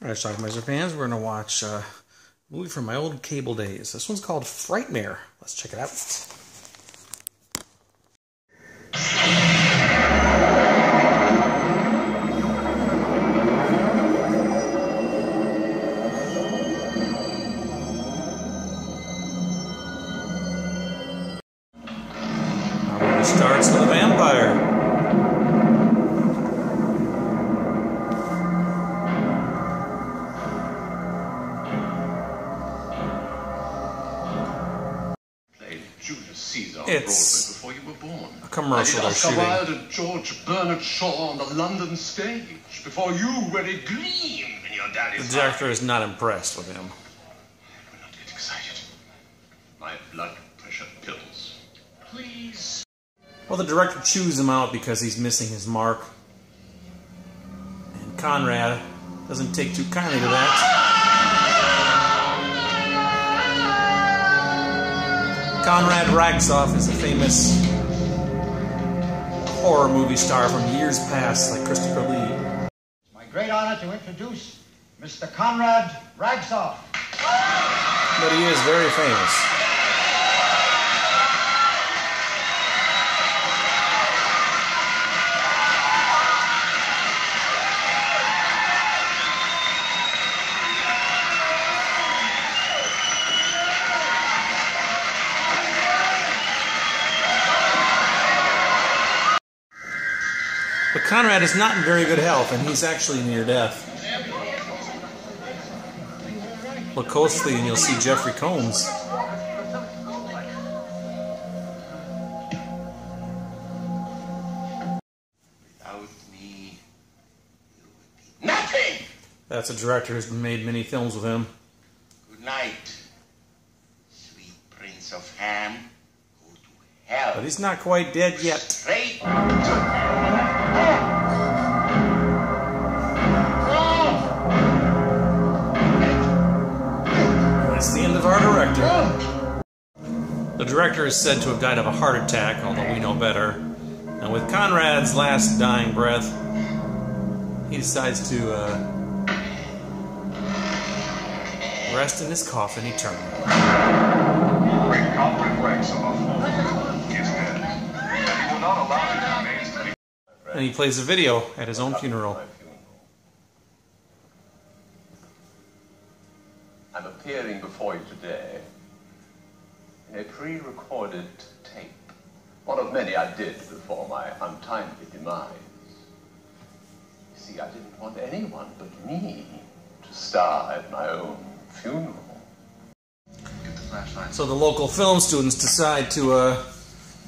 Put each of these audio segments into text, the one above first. All right, Schlockmeister fans, we're going to watch a movie from my old cable days. This one's called Frightmare. Let's check it out. Our movie starts with a vampire. It's before you were born. A commercial they're shooting. I did Oscar Wilde, George Bernard Shaw on the London stage before you were a gleam in your daddy's. The director is not impressed with him. I will not get excited. My blood pressure pills. Please. Well, the director chews him out because he's missing his mark. And Conrad doesn't take too kindly to that. Conrad Ragsoff is a famous horror movie star from years past, like Christopher Lee. It's my great honor to introduce Mr. Conrad Ragsoff. But he is very famous. But Conrad is not in very good health, and he's actually near death. Look closely, and you'll see Jeffrey Combs. Without me, you would be nothing! That's a director who's made many films with him. Good night, sweet Prince of Ham. Go to hell. But he's not quite dead yet. Straight to hell. That's the end of our director. The director is said to have died of a heart attack, although we know better. And with Conrad's last dying breath, he decides to rest in his coffin eternally. Conrad Ragsoff is dead, and he will not allow his remains to be. And he plays a video at his own funeral. I'm appearing before you today in a pre-recorded tape, one of many I did before my untimely demise. You see, I didn't want anyone but me to star at my own funeral. So the local film students decide to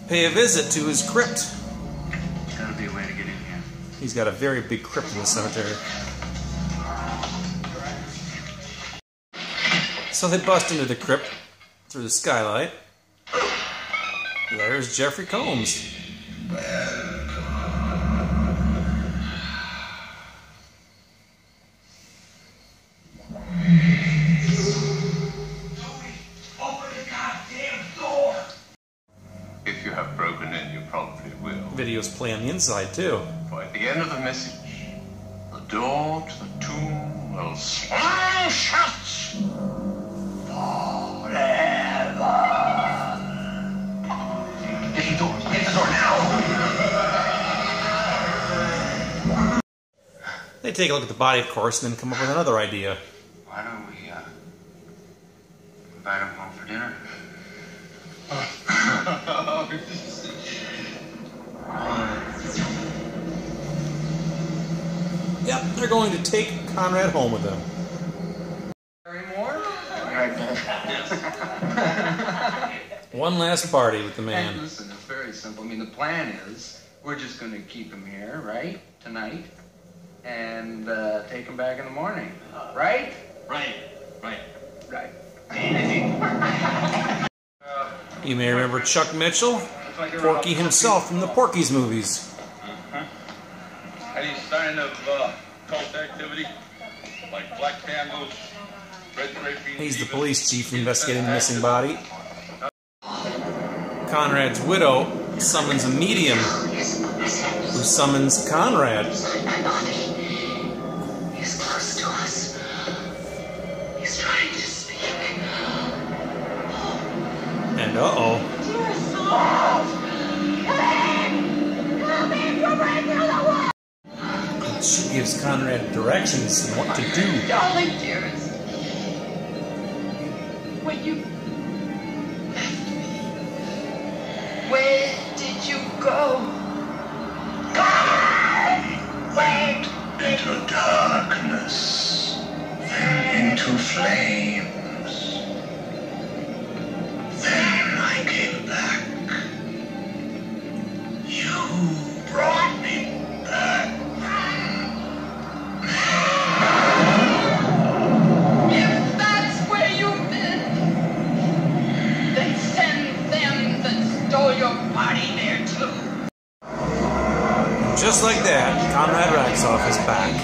pay a visit to his crypt. There's gotta be a way to get in here. He's got a very big crypt in the cemetery. So they bust into the crypt through the skylight. There's Jeffrey Combs. Tony, open the goddamn door! If you have broken in, you probably will. Videos play on the inside, too. For at the end of the message, the door to the tomb will slam shut. They take a look at the body, of course, and then come up with another idea. Why don't we invite him home for dinner? Yep, they're going to take Conrad home with them. One last party with the man. And listen, it's very simple. I mean, the plan is we're just going to keep him here, right, tonight, and take him back in the morning, right? Right. You may remember Chuck Mitchell, Porky himself from the Porky's movies. Any sign of cult activity, like black candles? He's the police chief investigating the missing body. Conrad's widow summons a medium who summons Conrad. His body is close to us. end. Uh-oh. Dear souls, please help me from right now the world. She gives Conrad directions on what to do. Darling dearest, when you left me, where did you go? God! Went into darkness, then into flame. Then I came back. You brought me back. If that's where you've been, then send them that stole your body there too. Just like that, Conrad Ragsoff is back.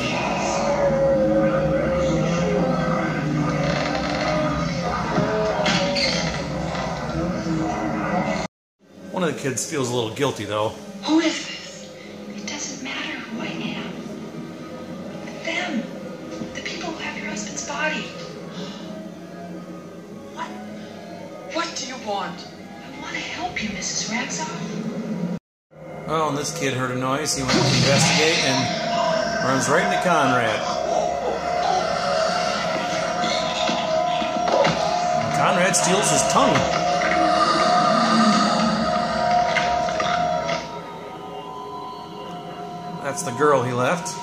One of the kids feels a little guilty, though. Who is this? It doesn't matter who I am. Them. The people who have your husband's body. What? What do you want? I want to help you, Mrs. Ragsoff. Oh, and this kid heard a noise. He went to investigate and runs right into Conrad. Conrad steals his tongue. That's the girl he left.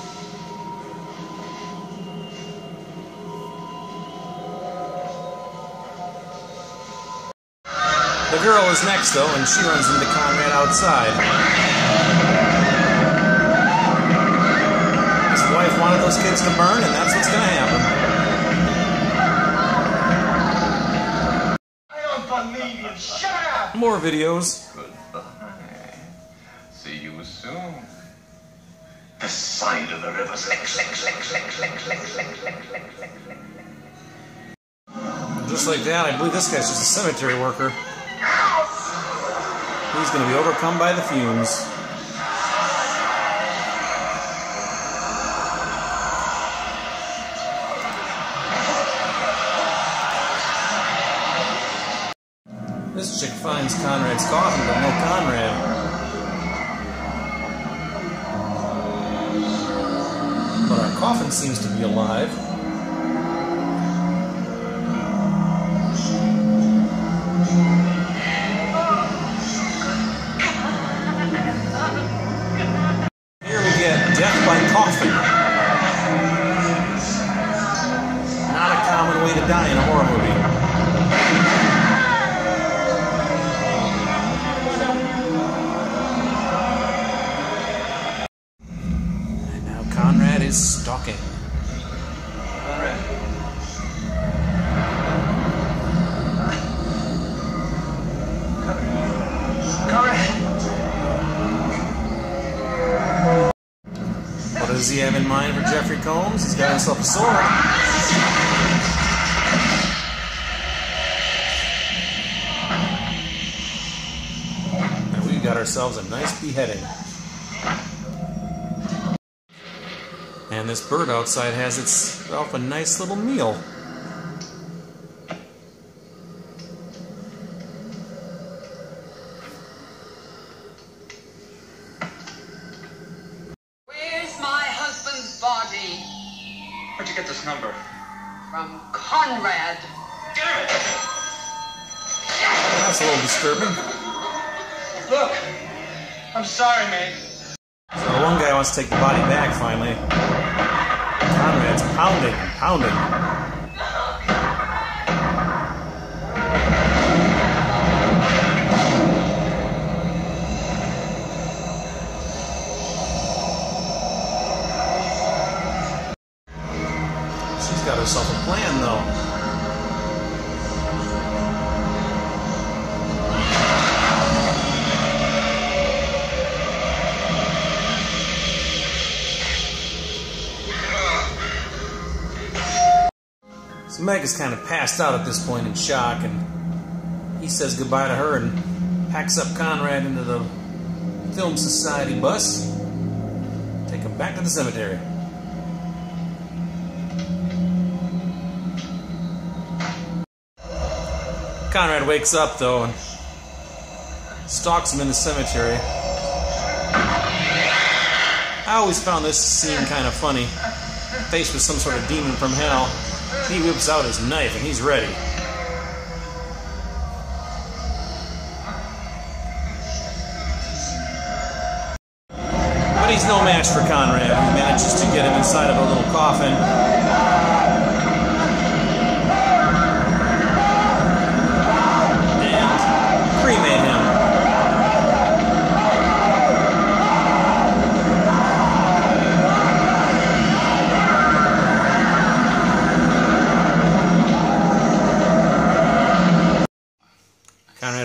The girl is next, though, and she runs into Conrad outside. His wife wanted those kids to burn, and that's what's going to happen. I don't believe you. Shut up! More videos. Goodbye. See you soon. The side of the river. Just like that, I believe this guy's just a cemetery worker. He's going to be overcome by the fumes. This chick finds Conrad's coffin, but no Conrad. Coffin seems to be alive. Here we get death by coffin. Not a common way to die in a horror movie. And now Conrad is stalking. Alright. Conrad! What does he have in mind for Jeffrey Combs? He's got himself a sword. And we've got ourselves a nice beheading. And this bird outside has itself a nice little meal. Where's my husband's body? Where'd you get this number? From Conrad. Damn it! That's a little disturbing. Look, I'm sorry, mate. So one guy wants to take the body back finally. Conrad's pounding and pounding. She's got herself a plan, though. So Meg is kind of passed out at this point in shock, and he says goodbye to her and packs up Conrad into the Film Society bus. Take him back to the cemetery. Conrad wakes up, though, and stalks him in the cemetery. I always found this scene kind of funny. Faced with some sort of demon from hell, he whips out his knife and he's ready. But he's no match for Conrad, who manages to get him inside of a little coffin.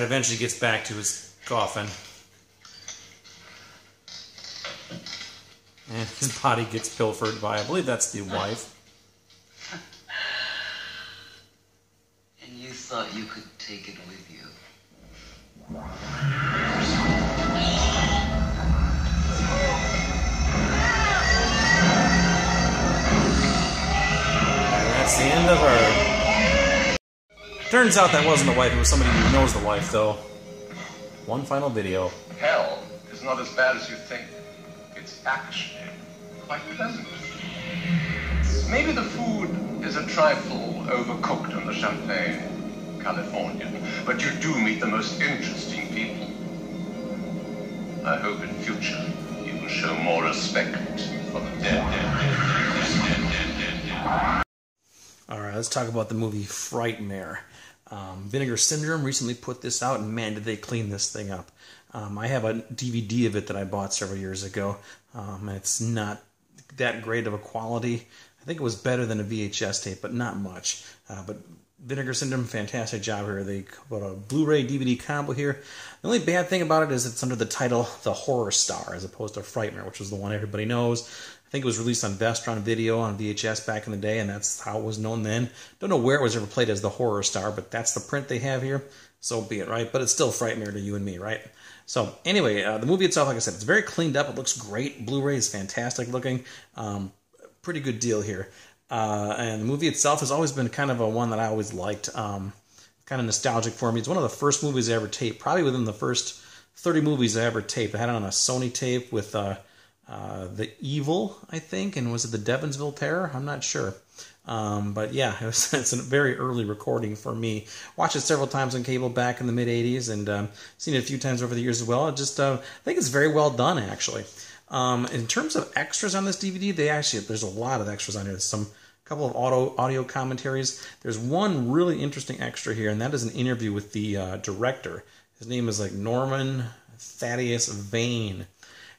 Eventually gets back to his coffin. And his body gets pilfered by, I believe that's the wife. And you thought you could take it with you. And that's the end of her. Turns out that wasn't the wife, it was somebody who knows the wife, though. One final video. Hell is not as bad as you think. It's actually quite pleasant. Maybe the food is a trifle overcooked in the Champlain, California, but you do meet the most interesting people. I hope in future you will show more respect for the dead. Alright, let's talk about the movie Frightmare. Vinegar Syndrome recently put this out, and man, did they clean this thing up. I have a DVD of it that I bought several years ago. And it's not that great of a quality. I think it was better than a VHS tape, but not much. But Vinegar Syndrome, fantastic job here. They put a Blu-ray DVD combo here. The only bad thing about it is it's under the title The Horror Star, as opposed to Frightmare, which is the one everybody knows. I think it was released on Vestron Video on VHS back in the day, and that's how it was known then. Don't know where it was ever played as The Horror Star, but that's the print they have here. So be it, right? But it's still Frightmare to you and me, right? So anyway, the movie itself, like I said, it's very cleaned up. It looks great. Blu-ray is fantastic looking. Pretty good deal here. And the movie itself has always been kind of a one that I always liked. Kind of nostalgic for me. It's one of the first movies I ever taped. Probably within the first 30 movies I ever taped. I had it on a Sony tape with... The Evil, I think, and was it the Devonsville Terror? I'm not sure. But yeah, it's a very early recording for me. Watched it several times on cable back in the mid-'80s, and seen it a few times over the years as well. I think it's very well done, actually. In terms of extras on this DVD, there's a lot of extras on here. Couple of audio commentaries. There's one really interesting extra here, and that is an interview with the director. His name is like Norman Thaddeus Vane.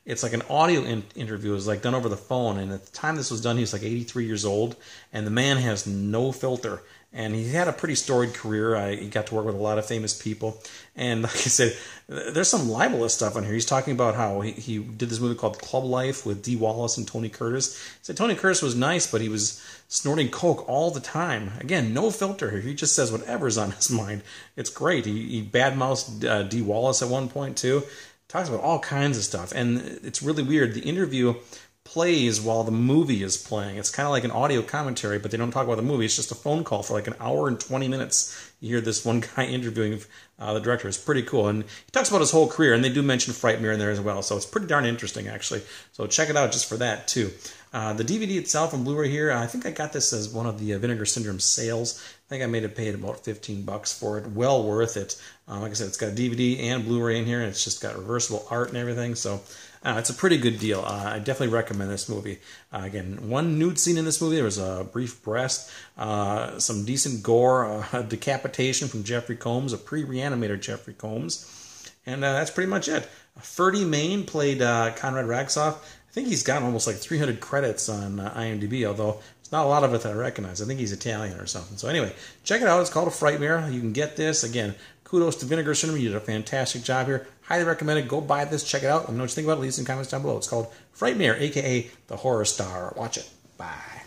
It's like an audio interview. It was like done over the phone, and at the time this was done, he was like 83 years old, and the man has no filter. And he had a pretty storied career. He got to work with a lot of famous people. And like I said, there's some libelous stuff on here. He's talking about how he did this movie called Club Life with Dee Wallace and Tony Curtis. He said Tony Curtis was nice, but he was snorting coke all the time. Again, no filter here. He just says whatever's on his mind. It's great. He badmouthed Dee Wallace at one point, too. Talks about all kinds of stuff, and it's really weird. The interview plays while the movie is playing. It's kind of like an audio commentary, but they don't talk about the movie. It's just a phone call for like an hour and 20 minutes. You hear this one guy interviewing the director. It's pretty cool, and he talks about his whole career, and they do mention Frightmare in there as well, so it's pretty darn interesting, actually. So check it out just for that, too. The DVD itself and Blu-ray here, I think I got this as one of the Vinegar Syndrome sales. I think I made it paid about 15 bucks for it. Well worth it. Like I said, it's got a DVD and Blu-ray in here, and it's just got reversible art and everything. So it's a pretty good deal. I definitely recommend this movie. Again, one nude scene in this movie. There was a brief breast, some decent gore, a decapitation from Jeffrey Combs, a pre-reanimator Jeffrey Combs. And that's pretty much it. Ferdy Mayne played Conrad Ragsoff. I think he's got almost like 300 credits on IMDb, although it's not a lot of it that I recognize. I think he's Italian or something. So anyway, check it out. It's called A Frightmare. You can get this. Again, kudos to Vinegar Syndrome. You did a fantastic job here. Highly recommend it. Go buy this. Check it out. Let me know what you think about it. Leave some comments down below. It's called Frightmare, a.k.a. The Horror Star. Watch it. Bye.